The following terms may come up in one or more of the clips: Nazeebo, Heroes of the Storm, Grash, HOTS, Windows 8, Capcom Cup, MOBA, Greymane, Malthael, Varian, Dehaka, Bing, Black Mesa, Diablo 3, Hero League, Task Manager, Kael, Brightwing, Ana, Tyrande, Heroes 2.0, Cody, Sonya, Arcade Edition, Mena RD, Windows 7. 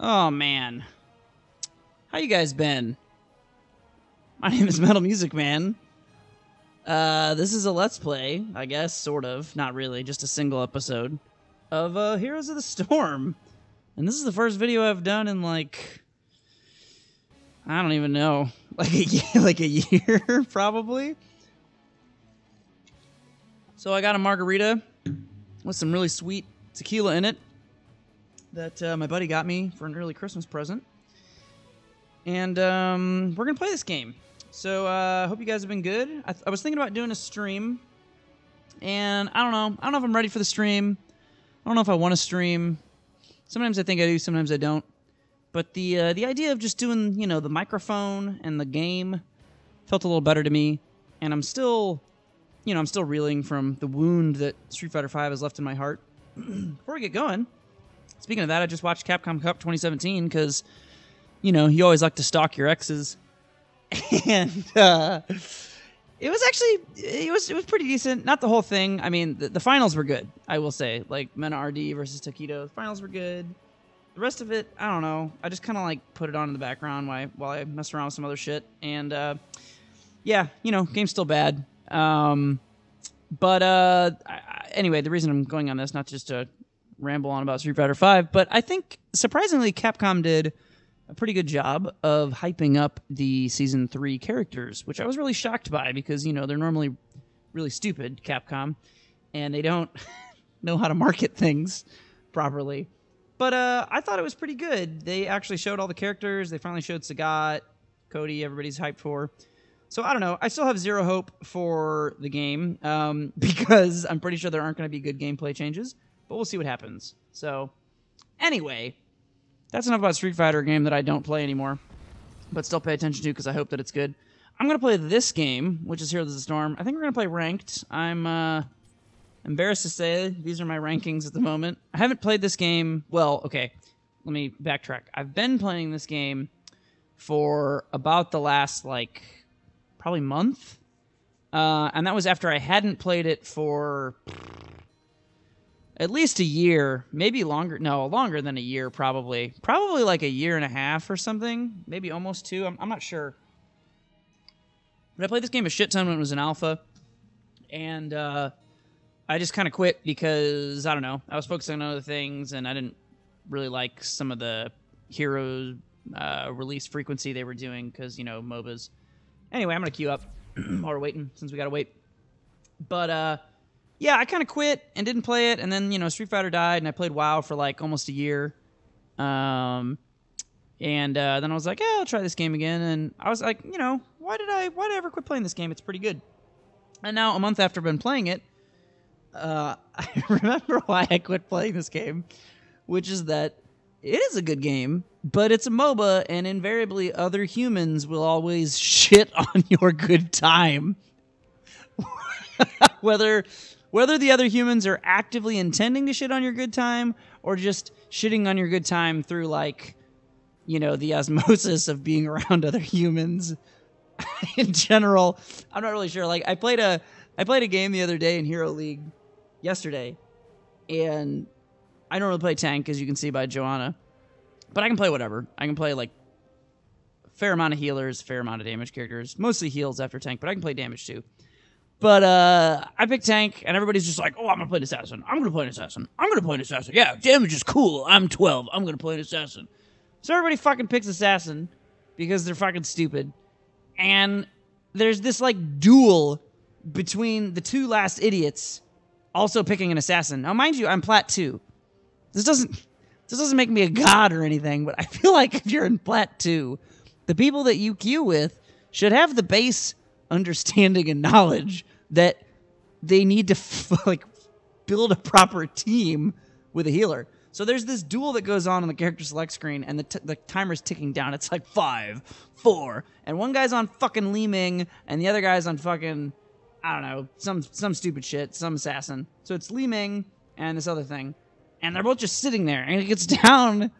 Oh, man. How you guys been? My name is Metal Music Man. This is a Let's Play, I guess, sort of. Not really, just a single episode of Heroes of the Storm. And this is the first video I've done in, like, I don't even know, like a year, probably. So I got a margarita with some really sweet tequila in it that my buddy got me for an early Christmas present. And we're going to play this game. So I hope you guys have been good. I was thinking about doing a stream, and I don't know. I don't know if I'm ready for the stream. I don't know if I want to stream. Sometimes I think I do, sometimes I don't. But the idea of just doing, you know, the microphone and the game felt a little better to me. And I'm still, you know, I'm still reeling from the wound that Street Fighter V has left in my heart. Before we get going, speaking of that, I just watched Capcom Cup 2017 because, you know, you always like to stalk your exes. And it was actually, it was pretty decent. Not the whole thing. I mean, the finals were good, I will say. Like, Mena RD versus Taquito, the finals were good. The rest of it, I don't know. I just kind of, like, put it on in the background while I messed around with some other shit. And, yeah, you know, game's still bad. But, anyway, the reason I'm going on this, not just to ramble on about Street Fighter V, but I think, surprisingly, Capcom did a pretty good job of hyping up the Season 3 characters, which I was really shocked by because, you know, they're normally really stupid, Capcom, and they don't know how to market things properly. But I thought it was pretty good. They actually showed all the characters. They finally showed Sagat, Cody, everybody's hyped for. So I don't know. I still have zero hope for the game because I'm pretty sure there aren't going to be good gameplay changes. But we'll see what happens. So anyway, that's enough about Street Fighter, a game that I don't play anymore, but still pay attention to because I hope that it's good. I'm going to play this game, which is Heroes of the Storm. I think we're going to play ranked. I'm embarrassed to say these are my rankings at the moment. I haven't played this game. Well, okay, let me backtrack. I've been playing this game for about the last, like, probably month. And that was after I hadn't played it for at least a year, maybe longer. No, longer than a year, probably. Probably like a year and a half or something. Maybe almost two. I'm not sure. But I played this game a shit ton when it was in alpha. And I just kind of quit because, I don't know, I was focusing on other things, and I didn't really like some of the hero release frequency they were doing because, you know, MOBAs. Anyway, I'm going to queue up while we're waiting, since we got to wait. But, yeah, I kind of quit and didn't play it. And then, you know, Street Fighter died, and I played WoW for, like, almost a year. Then I was like, yeah, I'll try this game again. And I was like, you know, why did I ever quit playing this game? It's pretty good. And now, a month after I've been playing it, I remember why I quit playing this game, which is that it is a good game, but it's a MOBA, and invariably other humans will always shit on your good time. Whether the other humans are actively intending to shit on your good time or just shitting on your good time through, like, you know, the osmosis of being around other humans in general. I'm not really sure. Like, I played a game the other day in Hero League yesterday, and I don't really play tank, as you can see by Johanna, but I can play whatever. I can play, like, a fair amount of healers, fair amount of damage characters, mostly heals after tank, but I can play damage too. But I pick tank, and everybody's just like, oh, I'm going to play an assassin. I'm going to play an assassin. I'm going to play an assassin. Yeah, damage is cool. I'm 12. I'm going to play an assassin. So everybody fucking picks assassin because they're fucking stupid. And there's this, like, duel between the two last idiots also picking an assassin. Now, mind you, I'm plat 2. This doesn't make me a god or anything, but I feel like if you're in plat 2, the people that you queue with should have the base understanding and knowledge that they need to, like, build a proper team with a healer. So there's this duel that goes on the character select screen, and the timer's ticking down. It's like 5, 4, and one guy's on fucking Li Ming, and the other guy's on fucking, I don't know, some stupid shit, some assassin. So it's Li Ming and this other thing, and they're both just sitting there, and it gets down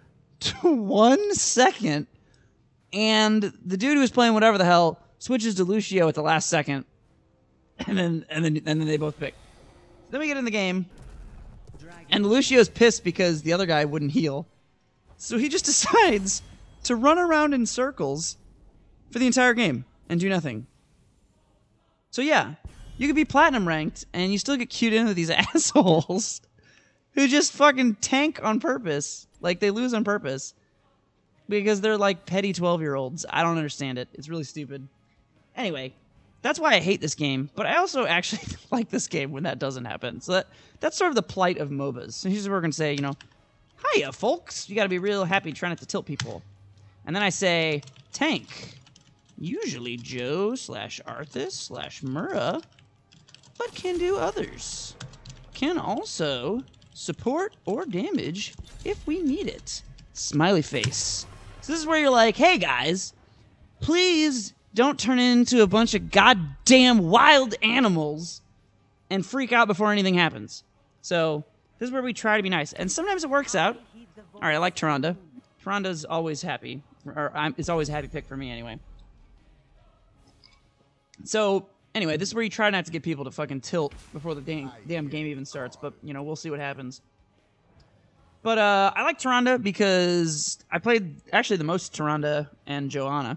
to 1 second, and the dude who's playing whatever the hell switches to Lucio at the last second, and then they both pick. Then we get in the game, and Lucio's pissed because the other guy wouldn't heal, So he just decides to run around in circles for the entire game and do nothing. So yeah, you could be platinum ranked and you still get queued in with these assholes who just fucking tank on purpose. Like, they lose on purpose because they're like petty 12-year-olds. I don't understand it. It's really stupid. Anyway, that's why I hate this game, but I also actually like this game when that doesn't happen. So that's sort of the plight of MOBAs. So here's what we're going to say, you know, hiya, folks. You got to be real happy trying not to tilt people. And then I say, tank. Usually Joe/Arthas/Mura, but can do others. Can also support or damage if we need it. Smiley face. So this is where you're like, hey guys, please don't turn into a bunch of goddamn wild animals and freak out before anything happens. So this is where we try to be nice. And sometimes it works out. All right, I like Tyrande. Tyrande's always happy. Or it's always a happy pick for me anyway. So, anyway, this is where you try not to get people to fucking tilt before the damn game even starts. But, you know, we'll see what happens. But I like Tyrande because I played actually the most Tyrande and Johanna.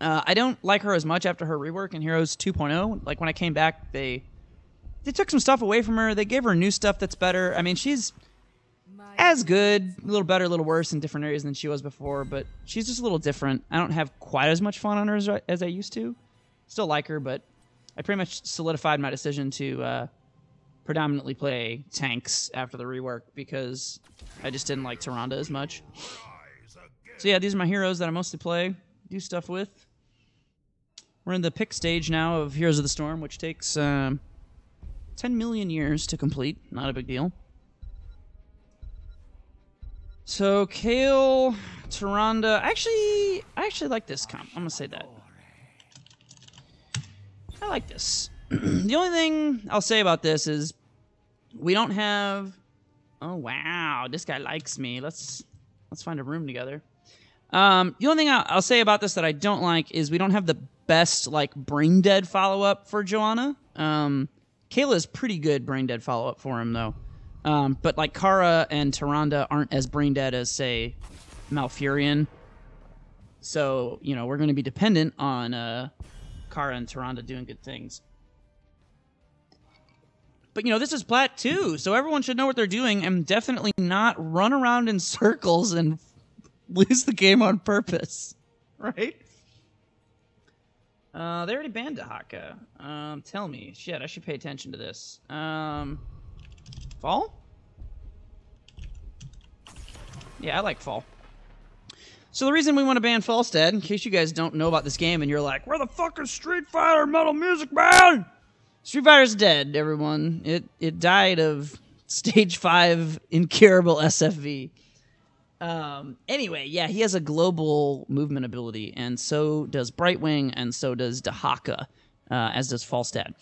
I don't like her as much after her rework in Heroes 2.0. Like, when I came back, they took some stuff away from her. They gave her new stuff that's better. I mean, she's as good, a little better, a little worse in different areas than she was before. But she's just a little different. I don't have quite as much fun on her as I used to. Still like her, but I pretty much solidified my decision to predominantly play tanks after the rework because I just didn't like Tyrande as much. So yeah, these are my heroes that I mostly play, do stuff with. We're in the pick stage now of Heroes of the Storm, which takes 10 million years to complete. Not a big deal. So Kael, Tyrande. I actually like this comp. I'm going to say that. I like this. The only thing I'll say about this is we don't have... Oh, wow. This guy likes me. Let's find a room together. The only thing I'll say about this that I don't like is we don't have the best, like, brain-dead follow-up for Johanna. Kayla's pretty good brain-dead follow-up for him, though. But, like, Kara and Tyrande aren't as brain-dead as, say, Malfurion. So, you know, we're going to be dependent on... Kara and Tyrande doing good things. But, you know, this is Plat 2, so everyone should know what they're doing and definitely not run around in circles and lose the game on purpose. Right? They already banned Dehaka. Tell me. Shit, I should pay attention to this. Fall? Yeah, I like Fall. So the reason we want to ban Falstad, in case you guys don't know about this game and you're like, where the fuck is Street Fighter Metal Music Man? Street Fighter's dead, everyone. It died of stage 5 incurable SFV. Anyway, yeah, he has a global movement ability, and so does Brightwing, and so does Dehaka, as does Falstad.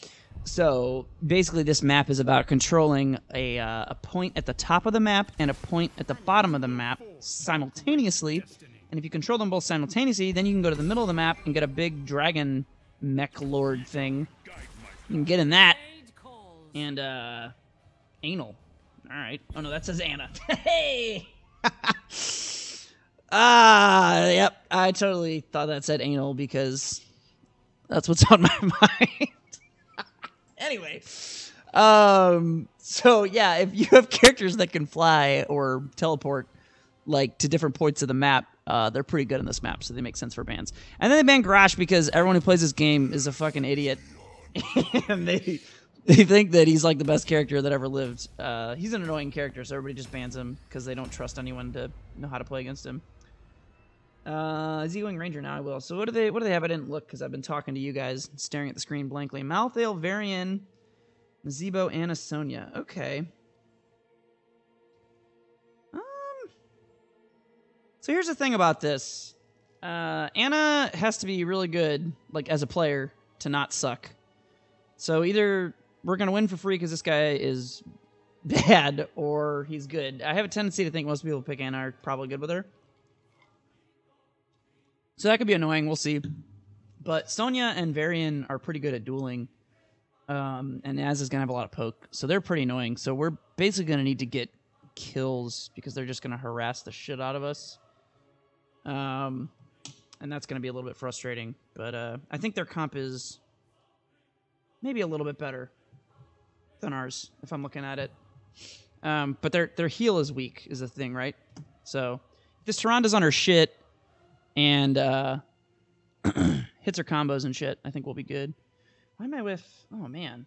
So basically this map is about controlling a point at the top of the map and a point at the bottom of the map simultaneously. And if you control them both simultaneously, then you can go to the middle of the map and get a big dragon mech lord thing. You can get in that. And, anal. Alright. Oh, no, that says Anna. Hey! Yep. I totally thought that said anal because that's what's on my mind. Anyway. So, yeah, if you have characters that can fly or teleport, like, to different points of the map, they're pretty good in this map, so they make sense for bans. And then they ban Grash because everyone who plays this game is a fucking idiot. And they think that he's, like, the best character that ever lived. He's an annoying character, so everybody just bans him because they don't trust anyone to know how to play against him. Is he going Ranger now? I will. So what do they have? I didn't look because I've been talking to you guys, staring at the screen blankly. Malthael, Varian, Nazeebo, Anna, Sonya. Okay. So here's the thing about this. Anna has to be really good, like, as a player, to not suck. So either we're going to win for free because this guy is bad, or he's good. I have a tendency to think most people who pick Anna are probably good with her. So that could be annoying, we'll see. But Sonya and Varian are pretty good at dueling, and Az is going to have a lot of poke. So they're pretty annoying. So we're basically going to need to get kills because they're just going to harass the shit out of us. And that's going to be a little bit frustrating. But I think their comp is maybe a little bit better than ours, if I'm looking at it. But their heal is weak is the thing, right? So if this Tyrande's on her shit and hits her combos and shit, I think we'll be good. Why am I with... Oh, man.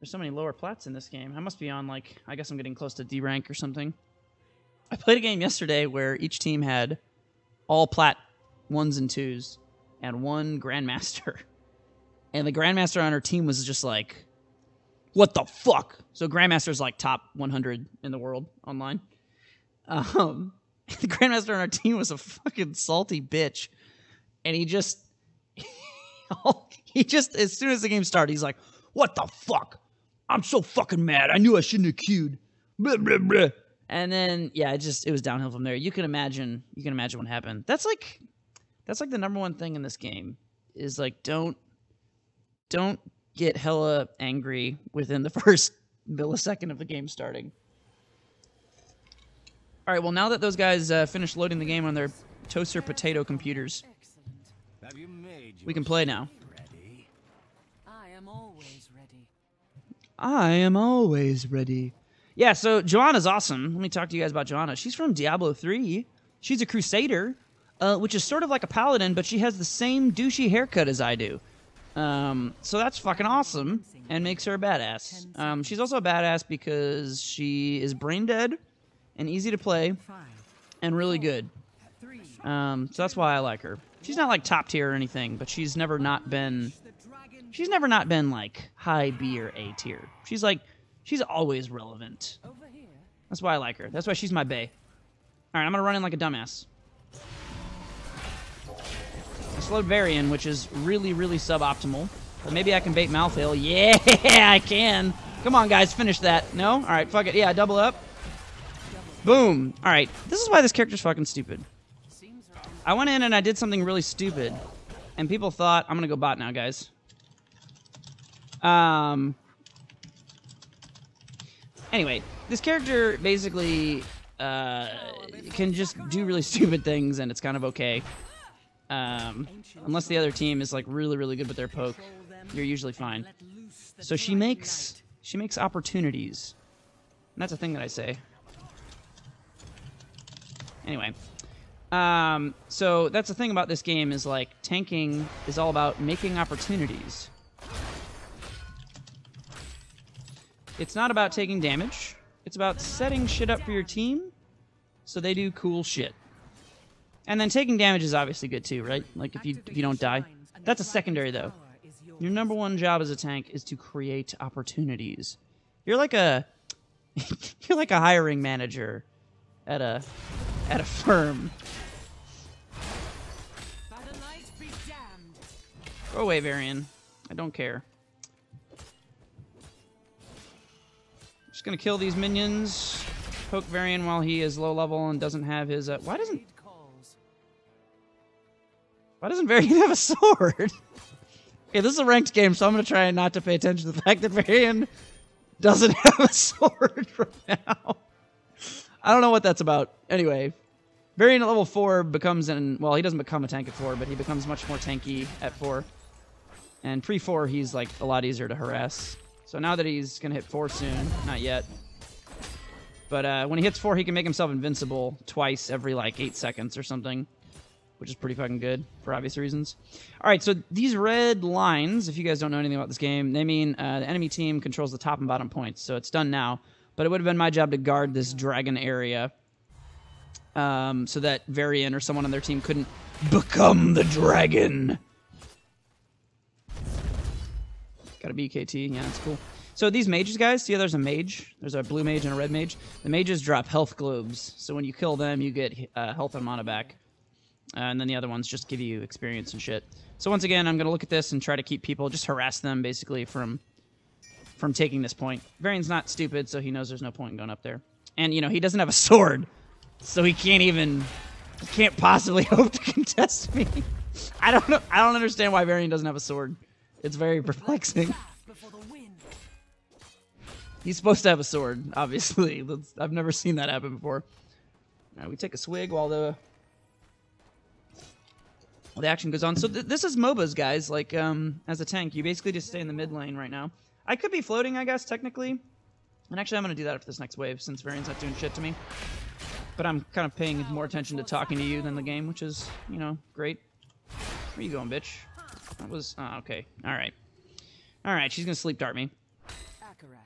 There's so many lower plats in this game. I must be on, like... I guess I'm getting close to D rank or something. I played a game yesterday where each team had all plat 1s and 2s and one Grandmaster. And the Grandmaster on her team was just like, what the fuck? So Grandmaster's like top 100 in the world online. The Grandmaster on our team was a fucking salty bitch. And he just... he just... As soon as the game started, he's like, what the fuck? I'm so fucking mad. I knew I shouldn't have queued. Blah, blah, blah. And then, yeah, it was downhill from there. You can imagine what happened. That's like the number one thing in this game is like, don't get hella angry within the first millisecond of the game starting. All right, well, now that those guys finished loading the game on their toaster potato computers, we can play now. I am always ready. I am always ready. Yeah, so Johanna's awesome. Let me talk to you guys about Johanna. She's from Diablo 3. She's a crusader, which is sort of like a paladin, but she has the same douchey haircut as I do. So that's fucking awesome and makes her a badass. She's also a badass because she is brain dead and easy to play and really good. So that's why I like her. She's not like top tier or anything, but she's never not been like high B or A tier. She's always relevant. That's why I like her. That's why she's my bae. All right, I'm going to run in like a dumbass. I slowed Varian, which is really, really suboptimal. But maybe I can bait Malthael. Yeah, I can. Come on, guys. Finish that. No? All right, fuck it. Yeah, double up. Boom. All right. This is why this character's fucking stupid. I went in and I did something really stupid. And people thought... I'm going to go bot now, guys. Anyway, this character basically can just do really stupid things, and it's kind of okay. Unless the other team is like really, really good with their poke, you're usually fine. So she makes opportunities, and that's a thing that I say. Anyway, so that's the thing about this game is like tanking is all about making opportunities. It's not about taking damage. It's about setting shit up for your team so they do cool shit. And then taking damage is obviously good too, right? Like if you don't die. That's a secondary though. Your number one job as a tank is to create opportunities. You're like a you're like a hiring manager at a firm. Go away, Varian. I don't care. Just gonna kill these minions, poke Varian while he is low level and doesn't have his. Why doesn't Varian have a sword? Okay, this is a ranked game, so I'm gonna try not to pay attention to the fact that Varian doesn't have a sword right now. I don't know what that's about. Anyway, Varian at level 4 becomes well, he doesn't become a tank at 4, but he becomes much more tanky at 4. And pre-4, he's like a lot easier to harass. So now that he's going to hit 4 soon, not yet, but when he hits 4, he can make himself invincible twice every, like, 8 seconds or something, which is pretty fucking good for obvious reasons. All right, so these red lines, if you guys don't know anything about this game, they mean the enemy team controls the top and bottom points, so it's done now, but it would have been my job to guard this dragon area so that Varian or someone on their team couldn't become the dragon. Got a BKT, yeah, that's cool. So these mages, guys, see how there's a mage? There's a blue mage and a red mage. The mages drop health globes, so when you kill them, you get health and mana back. And then the other ones just give you experience and shit. So once again, I'm going to look at this and try to keep people, just harass them, basically, from taking this point. Varian's not stupid, so he knows there's no point in going up there. And, you know, he doesn't have a sword, so he can't possibly hope to contest me. I don't understand why Varian doesn't have a sword. It's very perplexing. He's supposed to have a sword, obviously. I've never seen that happen before. Now we take a swig while the action goes on. So this is MOBAs, guys. Like, as a tank, you basically just stay in the mid lane right now. I could be floating, I guess, technically. And actually, I'm going to do that after this next wave, since Varian's not doing shit to me. But I'm kind of paying more attention to talking to you than the game, which is, you know, great. Where you going, bitch? That was... Oh, okay. All right. All right, she's going to sleep dart me.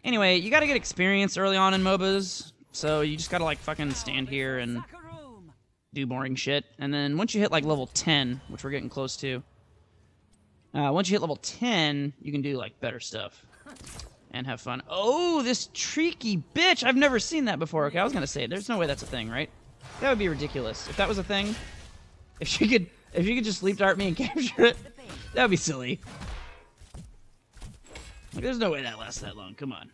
Anyway, you got to get experience early on in MOBAs. So you just got to, like, fucking stand here and do boring shit. And then once you hit, like, level 10, which we're getting close to... once you hit level 10, you can do, like, better stuff. And have fun. Oh, this tricky bitch! I've never seen that before. Okay, I was gonna say, there's no way that's a thing, right? That would be ridiculous. If that was a thing, if you could just sleep dart me and capture it, that would be silly. Like, there's no way that lasts that long. Come on.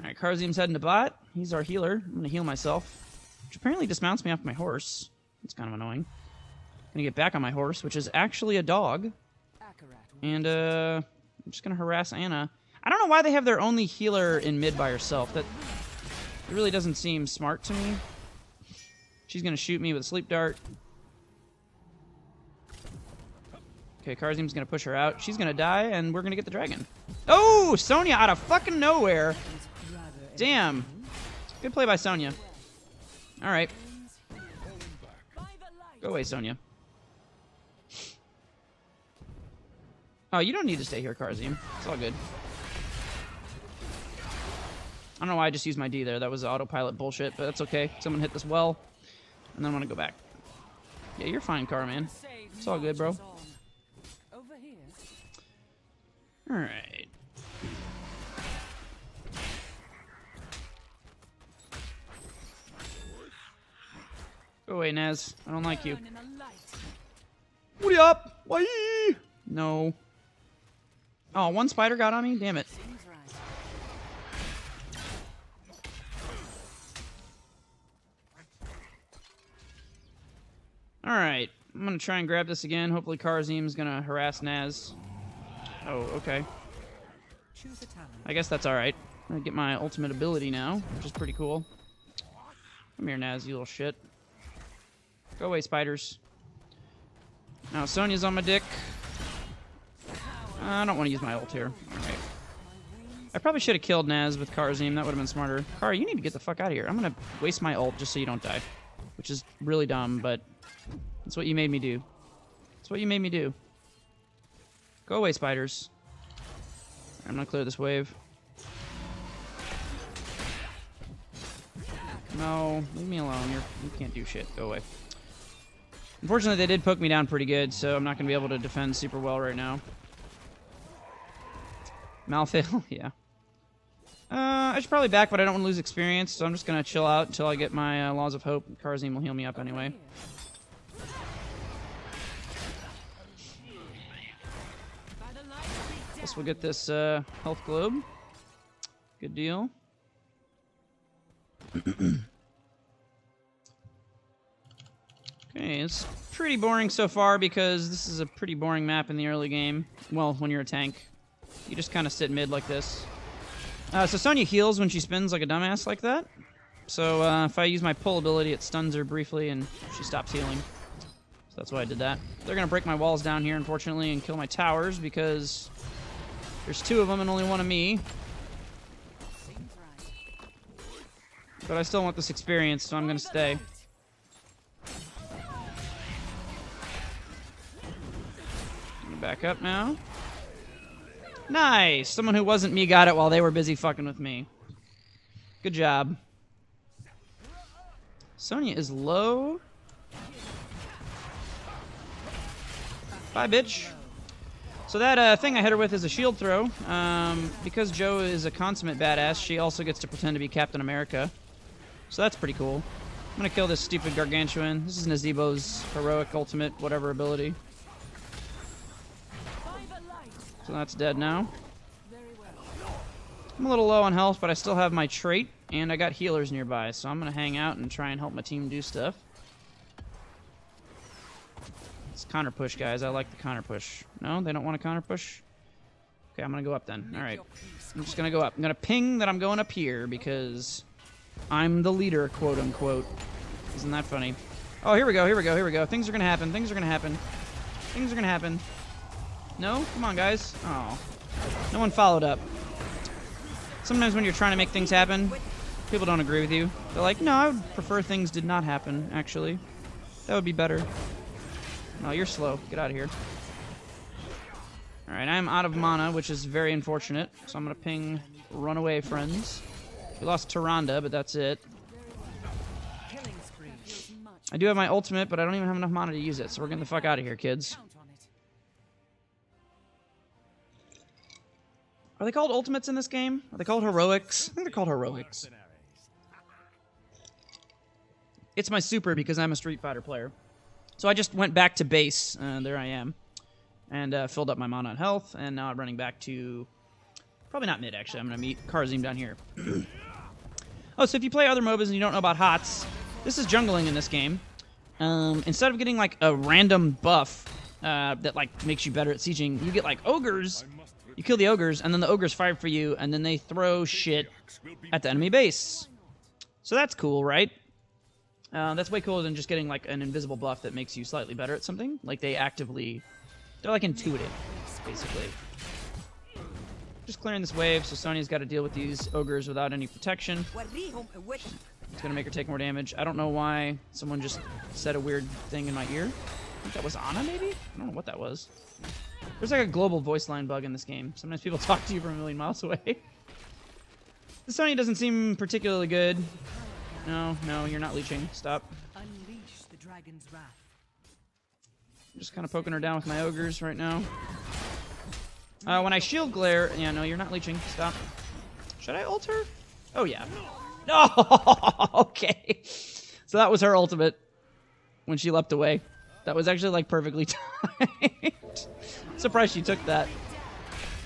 All right, Karazhim's heading to bot. He's our healer. I'm gonna heal myself, which apparently dismounts me off my horse. It's kind of annoying. Gonna get back on my horse, which is actually a dog, and I'm just going to harass Anna. I don't know why they have their only healer in mid by herself. That it really doesn't seem smart to me. She's going to shoot me with a sleep dart. Okay, Karazhim's going to push her out. She's going to die, and we're going to get the dragon. Oh, Sonya out of fucking nowhere. Damn. Good play by Sonya. All right. Go away, Sonya. Oh, you don't need to stay here, Karazhim. It's all good. I don't know why I just used my D there. That was autopilot bullshit, but that's okay. Someone hit this well, and then I'm gonna go back. Yeah, you're fine, Kar, man. It's all good, bro. Alright. Go away, Naz. I don't like you. What up? Why? No. Oh, one spider got on me? Damn it. Alright. I'm going to try and grab this again. Hopefully Karazhim's going to harass Naz. Oh, okay. I guess that's alright. I'm going to get my ultimate ability now, which is pretty cool. Come here, Naz, you little shit. Go away, spiders. Now Sonya's on my dick. I don't want to use my ult here. Alright. I probably should have killed Naz with Karazhim. That would have been smarter. Kar, you need to get the fuck out of here. I'm going to waste my ult just so you don't die. Which is really dumb, but that's what you made me do. That's what you made me do. Go away, spiders. I'm going to clear this wave. No, leave me alone. You can't do shit. Go away. Unfortunately, they did poke me down pretty good, so I'm not going to be able to defend super well right now. Malthael, yeah. I should probably back, but I don't want to lose experience, so I'm just going to chill out until I get my Laws of Hope. Karazhim will heal me up anyway. Guess we'll get this health globe. Good deal. Okay, it's pretty boring so far because this is a pretty boring map in the early game. Well, when you're a tank. You just kind of sit mid like this. So Sonya heals when she spins like a dumbass like that. So if I use my pull ability, it stuns her briefly and she stops healing. So that's why I did that. They're going to break my walls down here, unfortunately, and kill my towers because there's two of them and only one of me. But I still want this experience, so I'm going to stay. I'm going to back up now. Nice! Someone who wasn't me got it while they were busy fucking with me. Good job. Sonya is low. Bye, bitch. So that thing I hit her with is a shield throw. Because Jo is a consummate badass, she also gets to pretend to be Captain America. So that's pretty cool. I'm gonna kill this stupid gargantuan. This is Nazeebo's heroic ultimate whatever ability. So that's dead now. I'm a little low on health, but I still have my trait, and I got healers nearby, so I'm going to hang out and try and help my team do stuff. It's counter push, guys. I like the counter push. No, they don't want to counter push. Okay, I'm gonna go up then. All right, I'm just gonna go up. I'm gonna ping that I'm going up here because I'm the leader, quote unquote. Isn't that funny? Oh, here we go, here we go, here we go. Things are gonna happen, things are gonna happen. Things are gonna happen. No? Come on, guys. Oh, no one followed up. Sometimes when you're trying to make things happen, people don't agree with you. They're like, no, I would prefer things did not happen, actually. That would be better. No, you're slow. Get out of here. Alright, I'm out of mana, which is very unfortunate. So I'm gonna ping Runaway Friends. We lost Tyrande, but that's it. I do have my ultimate, but I don't even have enough mana to use it, so we're getting the fuck out of here, kids. Are they called ultimates in this game? Are they called heroics? I think they're called heroics. It's my super because I'm a Street Fighter player. So I just went back to base, there I am, and filled up my mana and health, and now I'm running back to... Probably not mid, actually. I'm going to meet Karazhim down here. Oh, so if you play other MOBAs and you don't know about HOTS, this is jungling in this game. Instead of getting, like, a random buff that, like, makes you better at sieging, you get, like, ogres. You kill the ogres, and then the ogres fire for you, and then they throw shit at the enemy base. So that's cool, right? That's way cooler than just getting, like, an invisible buff that makes you slightly better at something. Like, they actively... They're, like, intuitive, basically. Just clearing this wave, so Sonya's got to deal with these ogres without any protection. It's going to make her take more damage. I don't know why someone just said a weird thing in my ear. I think that was Ana, maybe? I don't know what that was. There's, like, a global voice line bug in this game. Sometimes people talk to you from a million miles away. Sonya doesn't seem particularly good. No, no, you're not leeching. Stop. Unleash the dragon's wrath. I'm just kind of poking her down with my ogres right now. When I shield glare... Yeah, no, you're not leeching. Stop. Should I ult her? Oh, yeah. No! Okay. So that was her ultimate when she leapt away. That was actually, like, perfectly timed. Surprised she took that.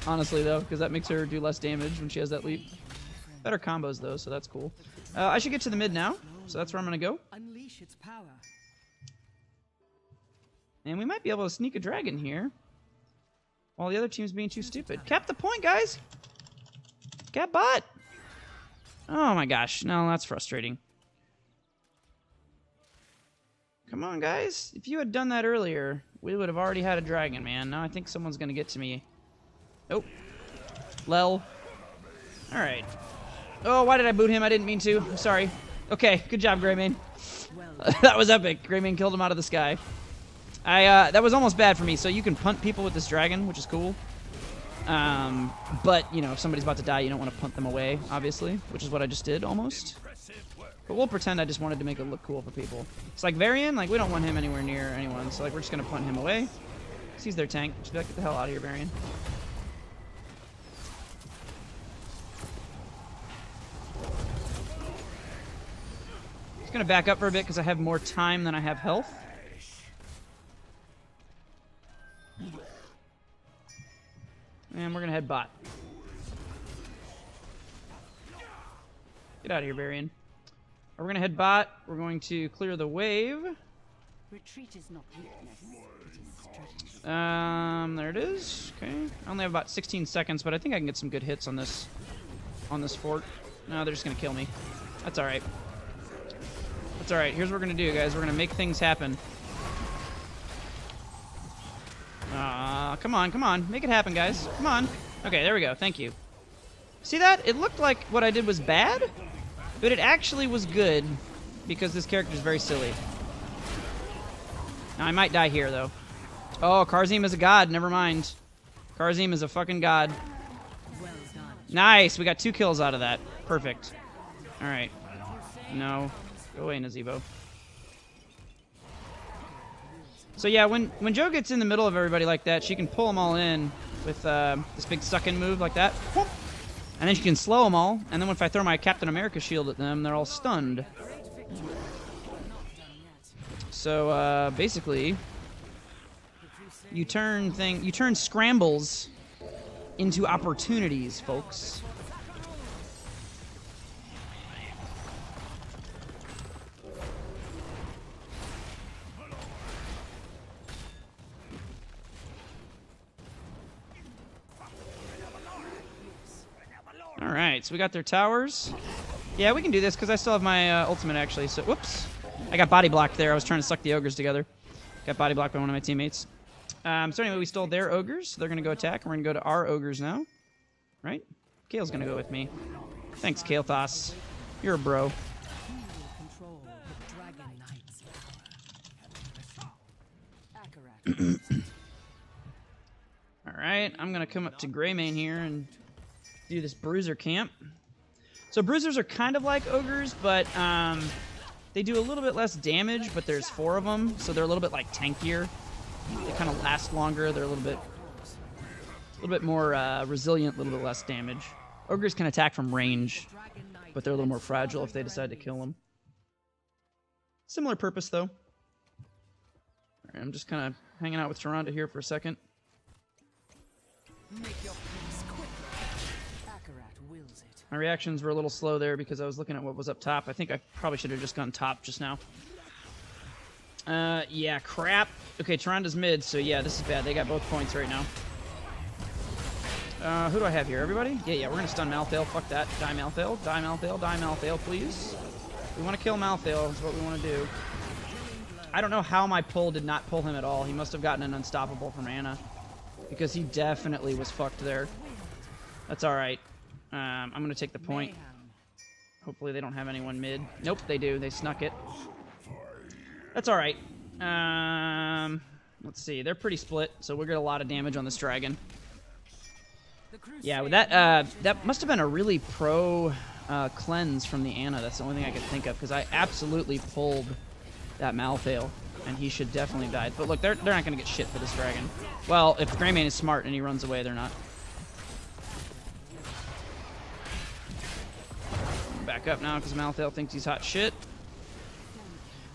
Honestly, though, because that makes her do less damage when she has that leap. Better combos, though, so that's cool. I should get to the mid now, so that's where I'm going to go. Unleash its power. And we might be able to sneak a dragon here while the other team's being too stupid. Cap the point, guys! Cap bot! Oh my gosh, no, that's frustrating. Come on, guys. If you had done that earlier, we would have already had a dragon, man. Now I think someone's going to get to me. Oh. Lel. Alright. Oh, why did I boot him? I didn't mean to. I'm sorry. Okay, good job, Greymane. That was epic. Greymane killed him out of the sky. That was almost bad for me, so you can punt people with this dragon, which is cool. But, you know, if somebody's about to die, you don't want to punt them away, obviously, which is what I just did, almost. But we'll pretend I just wanted to make it look cool for people. It's like Varian, like, we don't want him anywhere near anyone, so, like, we're just going to punt him away. He's their tank. Just be like, get the hell out of here, Varian. Just going to back up for a bit because I have more time than I have health. And we're going to head bot. Get out of here, Varian. We're going to head bot. We're going to clear the wave. Retreat is not weakness. There it is. Okay. I only have about 16 seconds, but I think I can get some good hits on this fort. No, they're just going to kill me. That's all right. That's all right. Here's what we're going to do, guys. We're going to make things happen. Come on, come on. Make it happen, guys. Come on. Okay, there we go. Thank you. See that? It looked like what I did was bad, but it actually was good because this character is very silly. Now, I might die here, though. Oh, Karazhim is a god. Never mind. Karazhim is a fucking god. Nice. We got 2 kills out of that. Perfect. All right. No. Go away, Nazeebo. So, yeah, when Jo gets in the middle of everybody like that, she can pull them all in with this big suck-in move like that. Whoop. And then she can slow them all, and then if I throw my Captain America shield at them, they're all stunned. So basically, you turn scrambles into opportunities, folks. Alright, so we got their towers. Yeah, we can do this because I still have my ultimate actually, so whoops. I got body blocked there. I was trying to suck the ogres together. Got body blocked by one of my teammates. So anyway, we stole their ogres. So they're going to go attack. We're going to go to our ogres now. Right? Kael's going to go with me. Thanks, Kael'thas. You're a bro. Alright, I'm going to come up to Greymane here and do this bruiser camp. So bruisers are kind of like ogres, but they do a little bit less damage, but there's four of them, so they're a little bit like tankier. They kind of last longer. They're a little bit more resilient, a little bit less damage. Ogres can attack from range, but they're a little more fragile if they decide to kill them. Similar purpose, though. All right, I'm just kind of hanging out with Tyrande here for a second. My reactions were a little slow there because I was looking at what was up top. I think I probably should have just gone top just now. Yeah, crap. Okay, Tyrande's mid, so yeah, this is bad. They got both points right now. Who do I have here? Everybody? Yeah, yeah, we're gonna stun Malthael. Fuck that. Die Malthael. Die Malthael. Die Malthael, please. We want to kill Malthael. That's what we want to do. I don't know how my pull did not pull him at all. He must have gotten an unstoppable from Anna because he definitely was fucked there. That's all right. I'm gonna take the point. Hopefully they don't have anyone mid. Nope, they do. They snuck it. That's all right. Let's see. They're pretty split, so we'll get a lot of damage on this dragon. Yeah, that must have been a really pro cleanse from the Ana. That's the only thing I could think of, because I absolutely pulled that Malthael, and he should definitely die. But look, they're not going to get shit for this dragon. Well, if Greymane is smart and he runs away, they're not. Back up now, because Malthael thinks he's hot shit.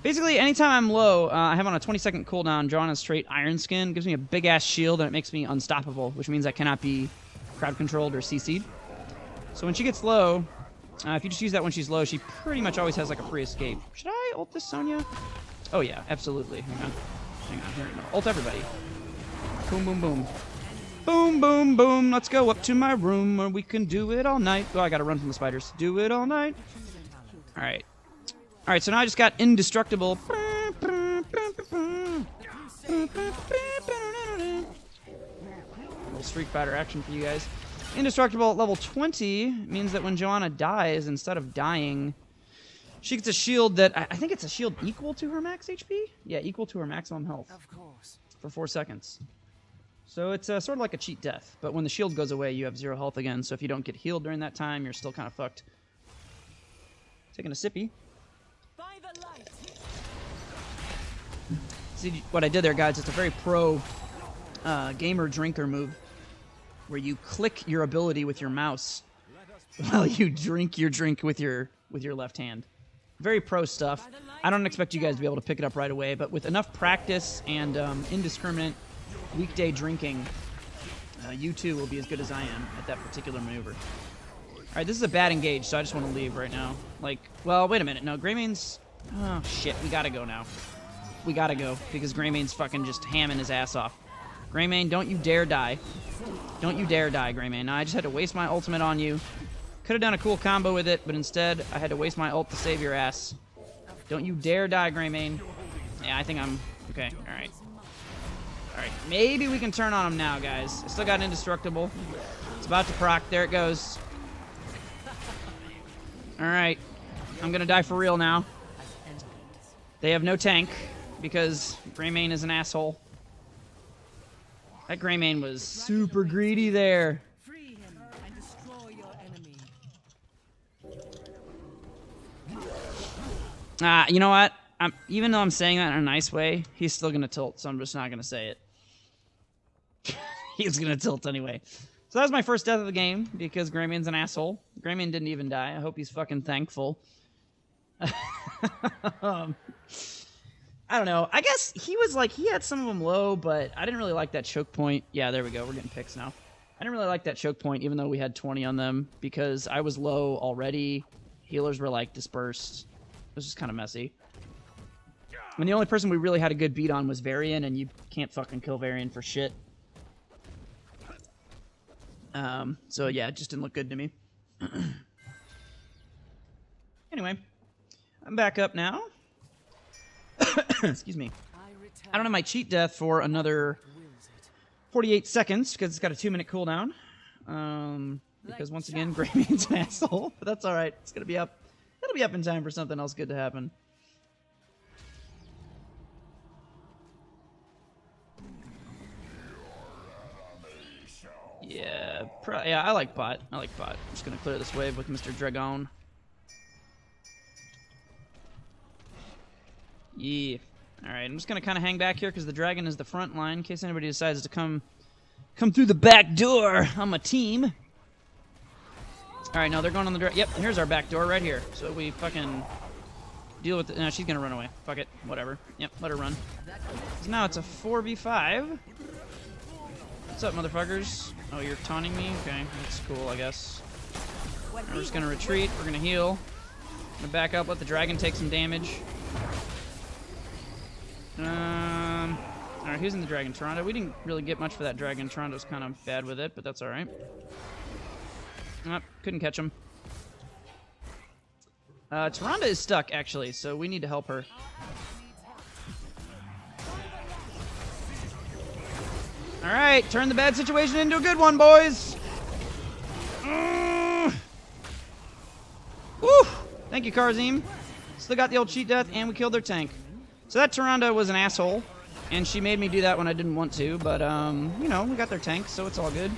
Basically, anytime I'm low, I have on a 20-second cooldown drawn on straight Iron Skin. Gives me a big-ass shield, and it makes me unstoppable, which means I cannot be crowd-controlled or CC'd. So when she gets low, if you just use that when she's low, she pretty much always has, like, a free escape. Should I ult this Sonya? Oh, yeah, absolutely. Hang on. Hang on. Here we go. Ult everybody. Boom, boom, boom. Boom, boom, boom. Let's go up to my room where we can do it all night. Oh, I gotta run from the spiders. Do it all night. All right. All right, so now I just got indestructible. Little Street Fighter action for you guys. Indestructible at level 20 means that when Johanna dies, instead of dying, she gets a shield that I think it's a shield equal to her max HP. Yeah, equal to her maximum health. Of course. For 4 seconds. So it's sort of like a cheat death, but when the shield goes away, you have 0 health again. So if you don't get healed during that time, you're still kind of fucked. Taking a sippy. See what I did there, guys? It's a very pro gamer drinker move where you click your ability with your mouse while you drink your drink with your left hand. Very pro stuff. I don't expect you guys to be able to pick it up right away, but with enough practice and indiscriminate weekday drinking, you too will be as good as I am at that particular maneuver. All right, this is a bad engage, so I just want to leave right now. Like, well, wait a minute. No, Greymane's... Oh, shit. We gotta go now. We gotta go, because Greymane's fucking just hamming his ass off. Greymane, don't you dare die. Don't you dare die, Greymane. Now, I just had to waste my ultimate on you. Could have done a cool combo with it, but instead, I had to waste my ult to save your ass. Don't you dare die, Greymane. Yeah, I think I'm... Okay, all right. All right, maybe we can turn on him now, guys. I still got an indestructible. It's about to proc. There it goes. All right, I'm going to die for real now. They have no tank because Greymane is an asshole. That Greymane was super greedy there. Free him and destroy your enemy. You know what? Even though I'm saying that in a nice way, he's still going to tilt, so I'm just not going to say it. He's going to tilt anyway. So that was my first death of the game, because Greymane's an asshole. Greymane didn't even die. I hope he's fucking thankful. I don't know. I guess he was like, he had some of them low, but I didn't really like that choke point. Yeah, there we go. We're getting picks now. I didn't really like that choke point, even though we had 20 on them, because I was low already. Healers were, like, dispersed. It was just kind of messy. And the only person we really had a good beat on was Varian, and you can't fucking kill Varian for shit. So yeah, it just didn't look good to me. Anyway, I'm back up now. Excuse me. I don't have my cheat death for another 48 seconds because it's got a 2-minute cooldown. Because once again, Greymane's an asshole, but that's all right. It's gonna be up. It'll be up in time for something else good to happen. Yeah, yeah, I like bot. I like bot. I'm just gonna clear this wave with Mr. Dragon. Yeah. Alright, I'm just gonna kinda hang back here because the dragon is the front line in case anybody decides to come through the back door on my team. Alright, no, they're going on the dragon. Yep, here's our back door right here. So we fucking deal with it. No, she's gonna run away. Fuck it. Whatever. Yep, let her run. So now it's a 4v5. What's up, motherfuckers? Oh, you're taunting me? Okay, that's cool, I guess. We're just gonna retreat. We're gonna heal. Gonna back up, let the dragon take some damage. Alright, who's in the dragon? Tyrande. We didn't really get much for that dragon. Tyrande's kind of bad with it, but that's alright. Nope, couldn't catch him. Tyrande is stuck, actually, so we need to help her. All right, turn the bad situation into a good one, boys. Woo! Thank you, Karazhim. Still got the old cheat death, and we killed their tank. So that Tyrande was an asshole, and she made me do that when I didn't want to, but, you know, we got their tank, so it's all good.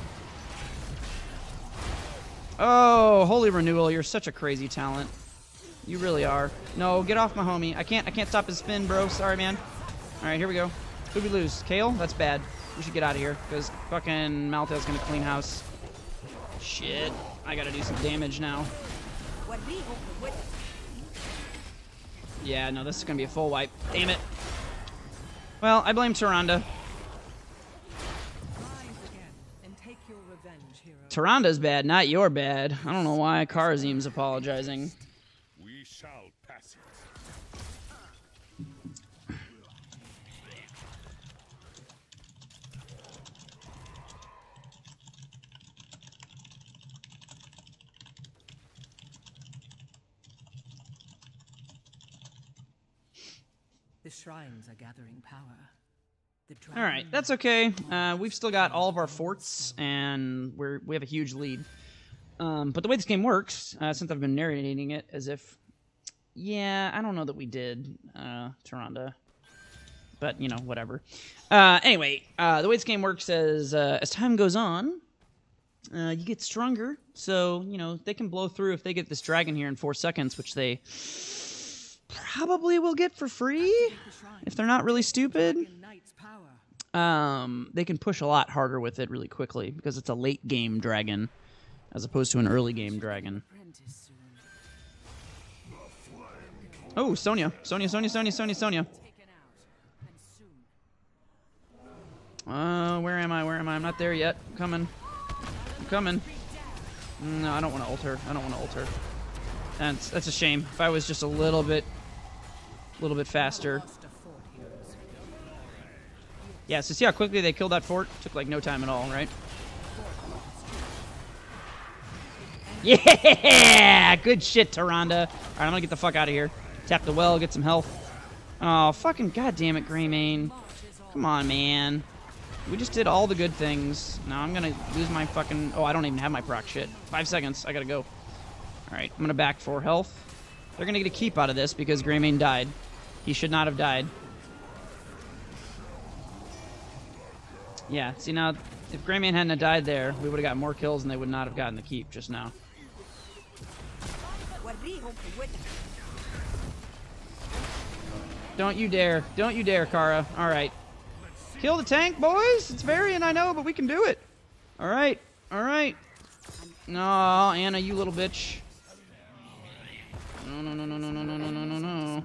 Oh, Holy Renewal, you're such a crazy talent. You really are. No, get off my homie. I can't stop his spin, bro. Sorry, man. All right, here we go. Who'd we lose? Kael? That's bad. We should get out of here, because fucking Malthael's gonna clean house. Shit. I gotta do some damage now. Yeah, no, this is gonna be a full wipe. Damn it. Well, I blame Tyrande. Tyrande's bad, not your bad. I don't know why Karazim's apologizing. We shall pass it. The shrines are gathering power. All right, that's okay. We've still got all of our forts, and we have a huge lead. But the way this game works, since I've been narrating it, as if, yeah, I don't know that we did, Tyrande, but you know, whatever. Anyway, the way this game works is, as time goes on, you get stronger. So you know they can blow through if they get this dragon here in 4 seconds, which they probably will get for free if they're not really stupid. They can push a lot harder with it really quickly because it's a late game dragon as opposed to an early game dragon. Oh, Sonya. Sonya, Sonya, Sonya, Sonya, Sonya. Where am I? Where am I? I'm not there yet. I'm coming. I'm coming. No, I don't want to ult her. I don't want to ult her. That's a shame. If I was just a little bit faster. Yeah, so see how quickly they killed that fort? Took like no time at all, right? Yeah! Good shit, Tyrande. Alright, I'm gonna get the fuck out of here. Tap the well, get some health. Oh, fucking goddammit, Greymane. Come on, man. We just did all the good things. Now I'm gonna lose my fucking... Oh, I don't even have my proc shit. 5 seconds, I gotta go. Alright, I'm gonna back for health. They're gonna get a keep out of this because Greymane died. He should not have died. Yeah, see now, if Greymane hadn't have died there, we would have got more kills and they would not have gotten the keep just now. Don't you dare. Don't you dare, Kara. Alright. Kill the tank, boys! It's Varian, I know, but we can do it! Alright, alright. No, Anna, you little bitch. No, no, no, no, no, no, no, no, no, no, no.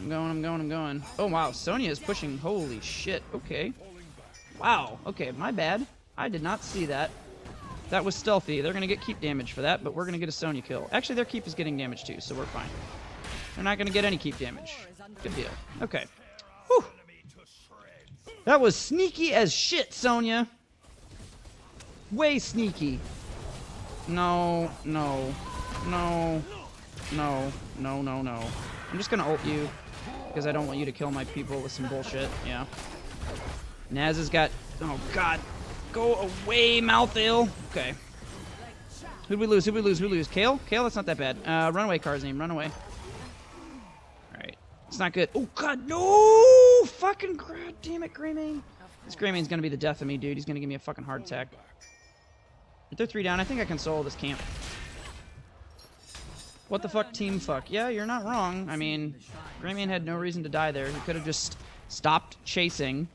I'm going, I'm going, I'm going. Oh, wow, Sonya is pushing. Holy shit, okay. Wow, okay, my bad. I did not see that. That was stealthy. They're going to get keep damage for that, but we're going to get a Sonya kill. Actually, their keep is getting damage too, so we're fine. They're not going to get any keep damage. Good deal. Okay. Whew. That was sneaky as shit, Sonya. Way sneaky. No, no, no, no, no, no, no. I'm just gonna ult you, because I don't want you to kill my people with some bullshit, yeah. Naz has got... Oh, God. Go away, Malthael. Okay. Who'd we lose? Who'd we lose? Who'd we lose? Kael? Kael, that's not that bad. Run away, Karazhim. Run away. Alright. It's not good. Oh, God. No! Fucking God damn it, Greymane. This Greymane's gonna be the death of me, dude. He's gonna give me a fucking heart attack. If they're 3 down, I think I can solo this camp. What the fuck, team fuck? Yeah, you're not wrong. I mean, Greymane had no reason to die there. He could have just stopped chasing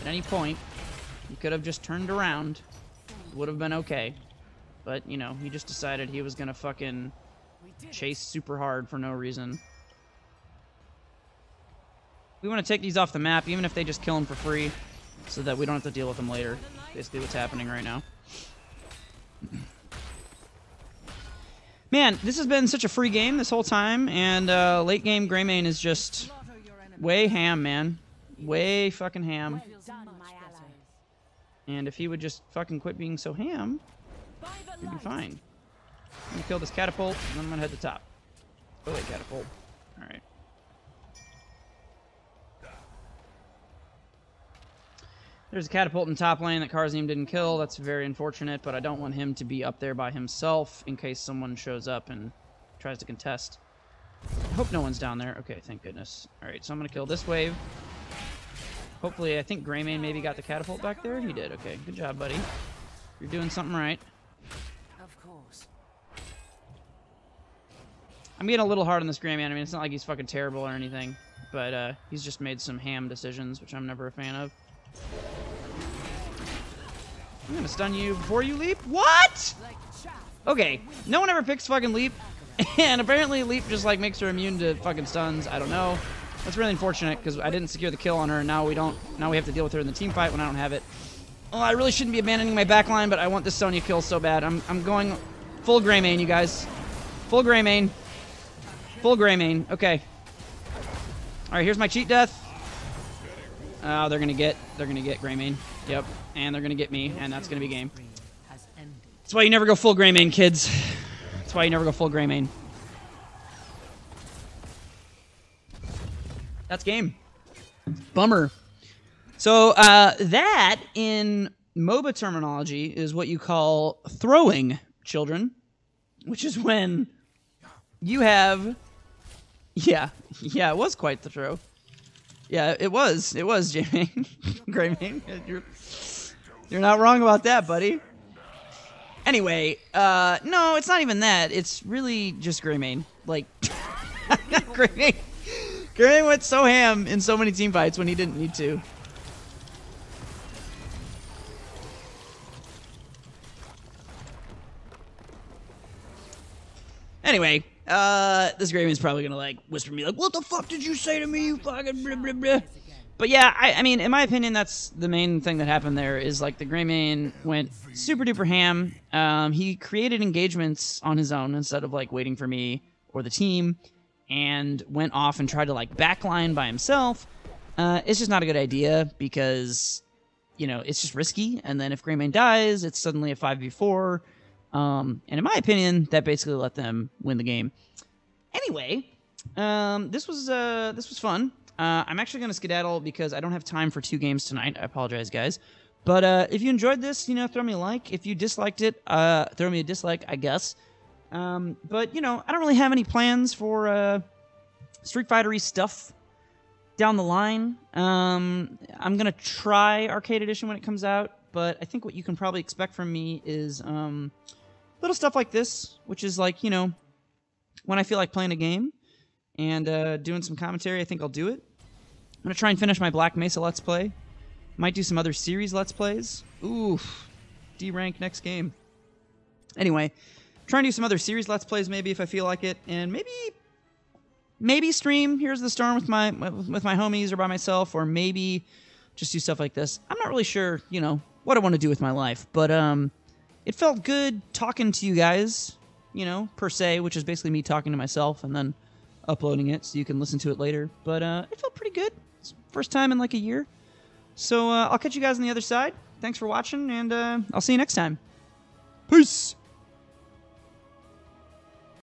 at any point. He could have just turned around. It would have been okay. But, you know, he just decided he was gonna fucking chase super hard for no reason. We want to take these off the map, even if they just kill them for free, so that we don't have to deal with them later. Basically what's happening right now. Man, this has been such a free game this whole time, and late game Greymane is just way ham, man. Way fucking ham. And if he would just fucking quit being so ham, we'd be fine. I'm gonna kill this catapult, and then I'm gonna head to top. Oh wait, catapult. Alright. There's a catapult in top lane that Karazhim didn't kill. That's very unfortunate, but I don't want him to be up there by himself in case someone shows up and tries to contest. I hope no one's down there. Okay, thank goodness. Alright, so I'm gonna kill this wave. Hopefully, I think Greymane maybe got the catapult back there. He did. Okay, good job, buddy. You're doing something right. Of course. I'm getting a little hard on this Greymane. I mean, it's not like he's fucking terrible or anything, but he's just made some ham decisions, which I'm never a fan of. I'm gonna stun you before you leap. What? Okay, no one ever picks fucking leap, and apparently leap just like makes her immune to fucking stuns. I don't know. That's really unfortunate because I didn't secure the kill on her, and now we don't. Now we have to deal with her in the team fight when I don't have it. Oh, I really shouldn't be abandoning my backline, but I want this Sonya kill so bad. I'm going full Greymane, you guys. Full Greymane. Full Greymane. Okay. All right, here's my cheat death. Oh, they're gonna get Greymane. Yep, and they're gonna get me, and that's gonna be game. That's why you never go full Greymane, kids. That's why you never go full Greymane. That's game. Bummer. So that, in MOBA terminology, is what you call throwing, children, which is when you have. Yeah, it was quite the throw. Yeah, it was, Jamie. Greymane. You're not wrong about that, buddy. Anyway, no, it's not even that. It's really just Greymane. Like, Greymane went so ham in so many team fights when he didn't need to. Anyway. This Greymane's probably gonna, like, whisper to me, like, what the fuck did you say to me, you fucking blah, blah, blah. But yeah, I mean, in my opinion, that's the main thing that happened there, is, like, the Greymane went super-duper ham. He created engagements on his own instead of, like, waiting for me or the team, and went off and tried to, like, backline by himself. It's just not a good idea, because, you know, it's just risky, and then if Greymane dies, it's suddenly a 5v4, and in my opinion, that basically let them win the game. Anyway, this was fun. I'm actually going to skedaddle because I don't have time for 2 games tonight. I apologize, guys. But if you enjoyed this, you know, throw me a like. If you disliked it, throw me a dislike, I guess. But, you know, I don't really have any plans for Street Fighter-y stuff down the line. I'm going to try Arcade Edition when it comes out. But I think what you can probably expect from me is... little stuff like this, which is like, you know, when I feel like playing a game and doing some commentary, I think I'll do it. I'm going to try and finish my Black Mesa Let's Play. Might do some other series Let's Plays. Ooh, D-rank next game. Anyway, try and do some other series Let's Plays maybe if I feel like it. And maybe stream Heroes of the Storm with my homies or by myself, or maybe just do stuff like this. I'm not really sure, you know, what I want to do with my life, but, it felt good talking to you guys, you know, per se, which is basically me talking to myself and then uploading it so you can listen to it later. But it felt pretty good. It's the first time in like a year. So I'll catch you guys on the other side. Thanks for watching, and I'll see you next time. Peace!